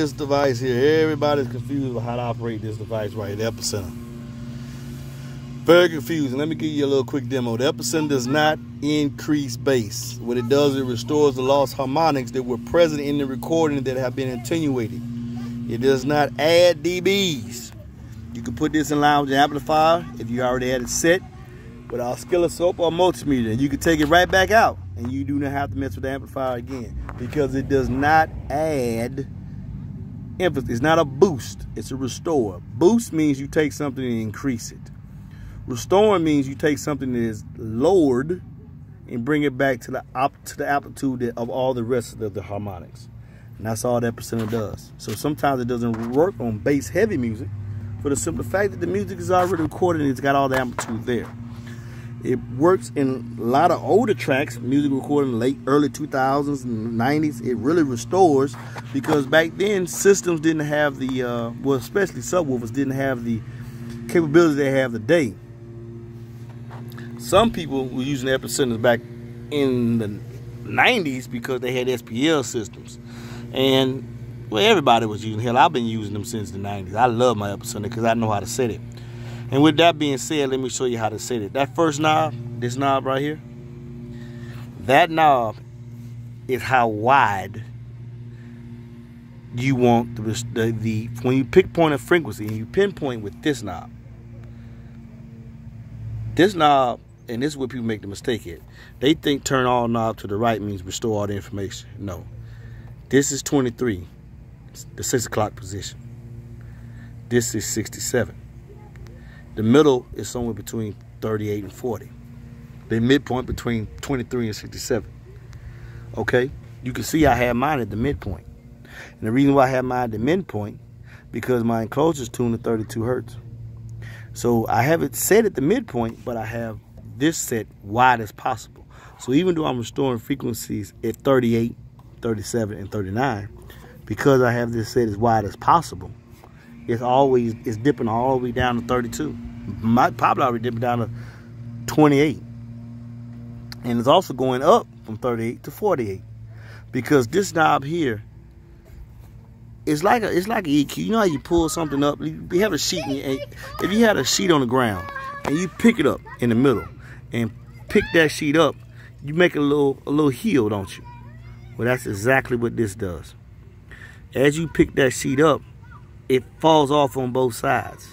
this device here, everybody's confused about how to operate this device right here, the Epicenter. Very confusing. Let me give you a little quick demo. The Epicenter does not increase bass. What it does, it restores the lost harmonics that were present in the recording that have been attenuated. It does not add dBs. You can put this in line with your amplifier if you already had it set with our oscilloscope or multimeter. You can take it right back out and you do not have to mess with the amplifier again because it does not add emphasis. It's not a boost, it's a restore. Boost means you take something and increase it. Restoring means you take something that is lowered and bring it back to the amplitude of all the rest of the harmonics. And that's all that Epicenter does. So sometimes it doesn't work on bass heavy music for the simple fact that the music is already recorded and it's got all the amplitude there. It works in a lot of older tracks, music recorded in late, early 2000s and 90s. It really restores because back then systems didn't have the, well, especially subwoofers didn't have the capabilities they have today. Some people were using Epicenters back in the 90s because they had SPL systems. And, well, everybody was using. Hell, I've been using them since the 90s. I love my Epicenter because I know how to set it. And with that being said, let me show you how to set it. That first knob, this knob right here, that knob is how wide you want the when you pick point of frequency and you pinpoint with this knob. This knob, and this is where people make the mistake at. They think turn all knobs to the right means restore all the information. No. This is 23, the 6 o'clock position. This is 67. The middle is somewhere between 38 and 40. The midpoint between 23 and 67. Okay? You can see I have mine at the midpoint. And the reason why I have mine at the midpoint, because my enclosure is tuned to 32 hertz. So I have it set at the midpoint, but I have this set wide as possible. So even though I'm restoring frequencies at 38, 37, and 39, because I have this set as wide as possible, it's dipping all the way down to 32. Might probably already dip down to 28. And it's also going up from 38 to 48. Because this knob here, it's like an EQ. You know how you pull something up? You have a sheet. If you had a sheet on the ground and you pick it up in the middle and pick that sheet up, you make a little heel, don't you? Well, that's exactly what this does. As you pick that sheet up, it falls off on both sides.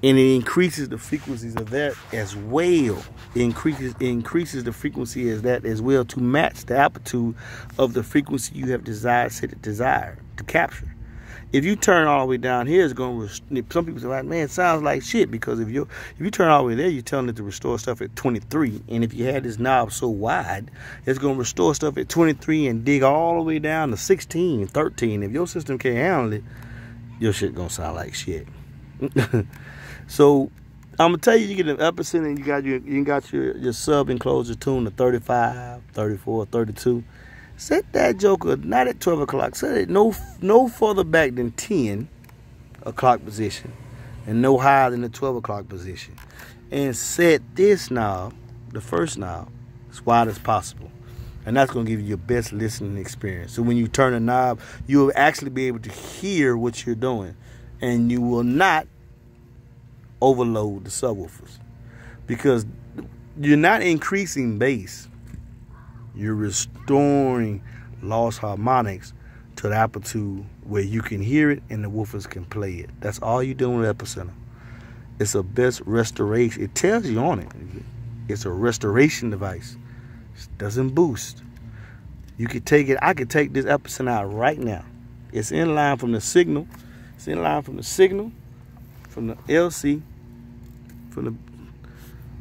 And it increases the frequencies of that as well. It increases the frequency as that as well to match the amplitude of the frequency you have desired to capture. If you turn all the way down here, it's going to. Some people say, like, "Man, it sounds like shit." Because if you turn all the way there, you're telling it to restore stuff at 23. And if you had this knob so wide, it's going to restore stuff at 23 and dig all the way down to 16, 13. If your system can't handle it, your shit going to sound like shit. So I'm gonna tell you, you get an Epicenter and you got your sub enclosure tuned to 35, 34, 32. Set that joker not at 12 o'clock. Set it no further back than 10 o'clock position, and no higher than the 12 o'clock position. And set this knob, the first knob, as wide as possible. And that's going to give you your best listening experience. So when you turn a knob, you'll actually be able to hear what you're doing, and you will not overload the subwoofers because you're not increasing bass. You're restoring lost harmonics to the amplitude where you can hear it and the woofers can play it. That's all you're doing with Epicenter. It's a best restoration. It tells you on it. It's a restoration device. It doesn't boost. You could take it. I could take this Epicenter out right now. It's in line from the signal. It's in line from the signal, from the LC,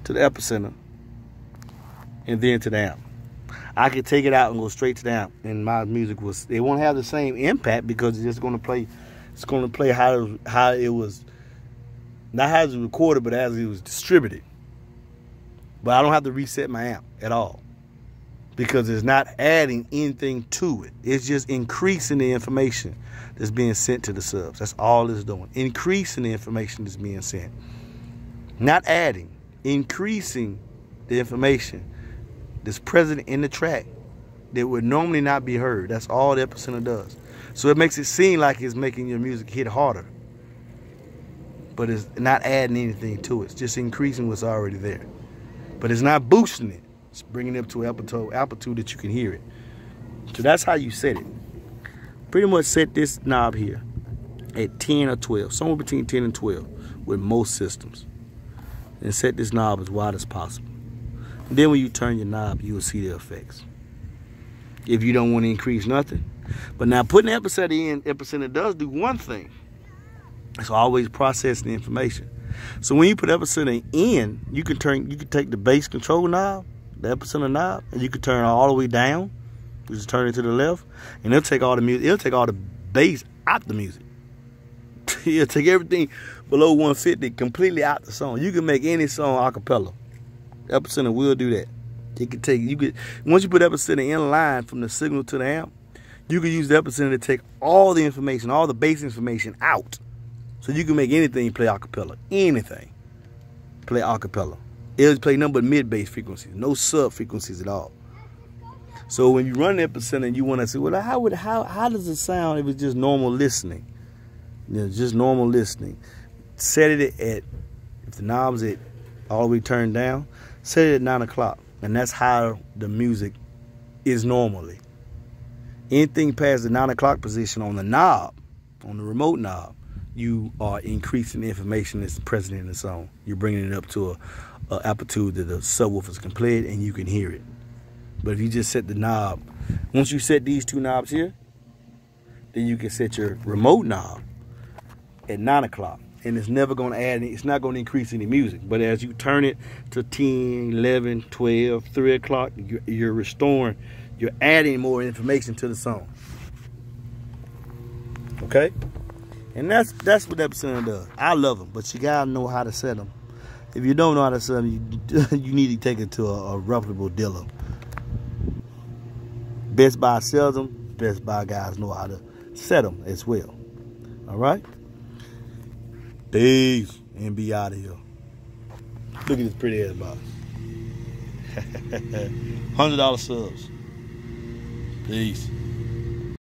to the Epicenter, and then to the amp. I could take it out and go straight to the amp, and my music it won't have the same impact because it's just going to play. It's going to play how it was, not how it was recorded, but as it was distributed. But I don't have to reset my amp at all because it's not adding anything to it. It's just increasing the information that's being sent to the subs. That's all it's doing. Increasing the information that's being sent. Not adding. Increasing the information that's present in the track that would normally not be heard. That's all the Epicenter does. So it makes it seem like it's making your music hit harder, but it's not adding anything to it. It's just increasing what's already there, but it's not boosting it. It's bringing it up to an amplitude that you can hear it. So that's how you set it. Pretty much set this knob here at 10 or 12, somewhere between 10 and 12 with most systems. And set this knob as wide as possible. And then when you turn your knob, you will see the effects. If you don't want to increase nothing. But now putting Epicenter in, Epicenter does do one thing. It's always processing the information. So when you put Epicenter in, you can take the bass control knob, the Epicenter knob, and you can turn it all the way down. You just turn it to the left, and it'll take all the music. It'll take all the bass out the music. It'll take everything below 150 completely out the song. You can make any song a cappella. Epicenter will do that. It can take once you put Epicenter in line from the signal to the amp, you can use the Epicenter to take all the information, all the bass information out. So you can make anything play a cappella. Anything play a cappella. It'll play nothing but mid-bass frequencies, no sub frequencies at all. So when you run the Epicenter and you want to say, well, how does it sound if it's just normal listening? You know, just normal listening. Set it at, if the knob's at all the way turned down, set it at 9 o'clock. And that's how the music is normally. Anything past the 9 o'clock position on the knob, on the remote knob, you are increasing the information that's present in the song. You're bringing it up to an amplitude that the subwoofers can play it and you can hear it. But if you just set the knob, once you set these two knobs here, then you can set your remote knob at 9 o'clock. And it's never going to add, it's not going to increase any music. But as you turn it to 10, 11, 12, 3 o'clock, you're restoring, you're adding more information to the song. Okay? And that's what Epicenter does. I love them, but you got to know how to set them. If you don't know how to set them, you need to take it to a reputable dealer. Best Buy sells them. Best Buy guys know how to set them as well. All right? Peace and be out of here. Look at this pretty ass box. $100 subs. Peace.